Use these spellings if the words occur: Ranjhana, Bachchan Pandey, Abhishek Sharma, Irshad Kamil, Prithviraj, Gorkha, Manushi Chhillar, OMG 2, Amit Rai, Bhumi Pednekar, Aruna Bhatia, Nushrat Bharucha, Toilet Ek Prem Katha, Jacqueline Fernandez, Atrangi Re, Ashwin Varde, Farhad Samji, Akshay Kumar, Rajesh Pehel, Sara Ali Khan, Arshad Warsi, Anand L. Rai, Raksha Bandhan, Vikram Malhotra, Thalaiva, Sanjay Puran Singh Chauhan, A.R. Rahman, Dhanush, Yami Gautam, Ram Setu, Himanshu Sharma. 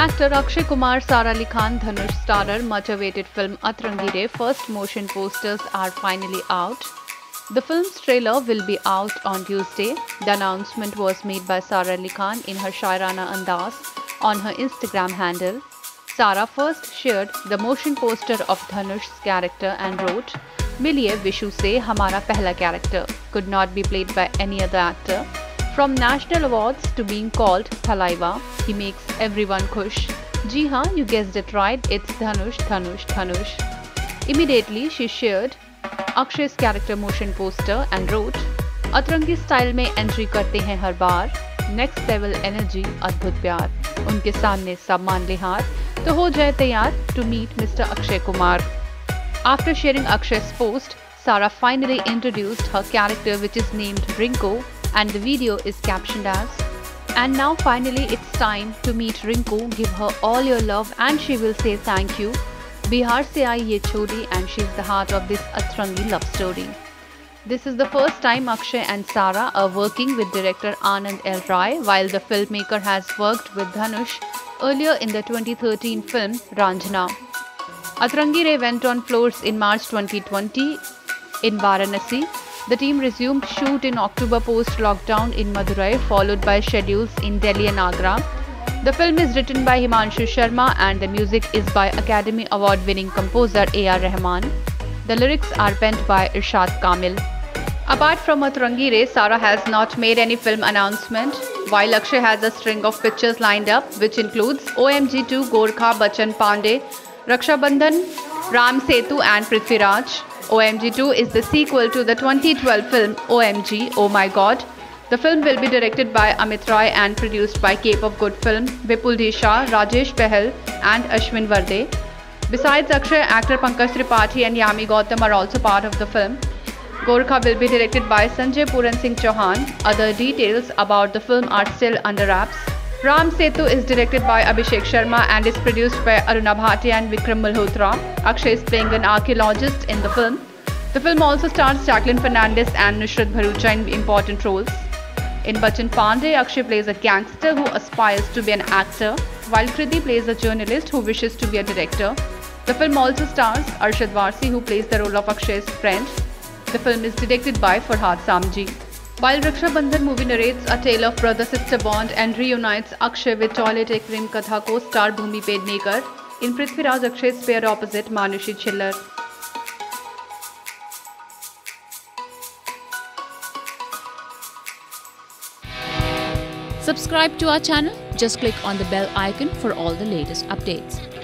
Actor Akshay Kumar, Sara Ali Khan, Dhanush starrer, much-awaited film Atrangi Re first motion posters are finally out. The film's trailer will be out on Tuesday. The announcement was made by Sara Ali Khan in her Shairana Andaz on her Instagram handle. Sara first shared the motion poster of Dhanush's character and wrote, "Miliye Vishu se hamara pehla character could not be played by any other actor. From national awards to being called Thalaiva, he makes everyone khush. Ji ha, you guessed it right, it's Dhanush, Dhanush, Dhanush." Immediately she shared Akshay's character motion poster and wrote, "Atrangi style mein entry karte hain har baar, next level energy, adbhut pyar. Unke samne sab maan le haar, to ho jaye taiyar to meet Mr. Akshay Kumar." After sharing Akshay's post, Sara finally introduced her character, which is named Rinko, and the video is captioned as, "And now finally it's time to meet Rinku, give her all your love and she will say thank you. Bihar se aayi ye chori and she's the heart of this Atrangi love story." This is the first time Akshay and Sara are working with director Anand L. Rai, while the filmmaker has worked with Dhanush earlier in the 2013 film Ranjhana. Atrangi Re went on floors in March 2020 in Varanasi. The team resumed shoot in October post-lockdown in Madurai, followed by schedules in Delhi and Agra. The film is written by Himanshu Sharma and the music is by Academy Award-winning composer A.R. Rahman. The lyrics are penned by Irshad Kamil. Apart from Atrangi Re, Sara has not made any film announcement, while Akshay has a string of pictures lined up, which includes OMG 2, Gorkha, Bachchan Pandey, Raksha Bandhan, Ram Setu and Prithviraj. OMG 2 is the sequel to the 2012 film OMG, Oh My God. The film will be directed by Amit Rai and produced by Cape of Good Film, Vipul Shah, Rajesh Pehel and Ashwin Varde. Besides Akshay, actor Pankaj Tripathi and Yami Gautam are also part of the film. Gorkha will be directed by Sanjay Puran Singh Chauhan. Other details about the film are still under wraps. Ram Setu is directed by Abhishek Sharma and is produced by Aruna Bhatia and Vikram Malhotra. Akshay is playing an archaeologist in the film. The film also stars Jacqueline Fernandez and Nushrat Bharucha in important roles. In Bachchan Pandey, Akshay plays a gangster who aspires to be an actor, while Kriti plays a journalist who wishes to be a director. The film also stars Arshad Warsi, who plays the role of Akshay's friend. The film is directed by Farhad Samji. While Raksha Bandhan movie narrates a tale of brother-sister bond and reunites Akshay with Toilet Ek Prem Katha co-star Bhumi Pednekar. In Prithviraj, Akshay's pair opposite Manushi Chhillar. Subscribe to our channel. Just click on the bell icon for all the latest updates.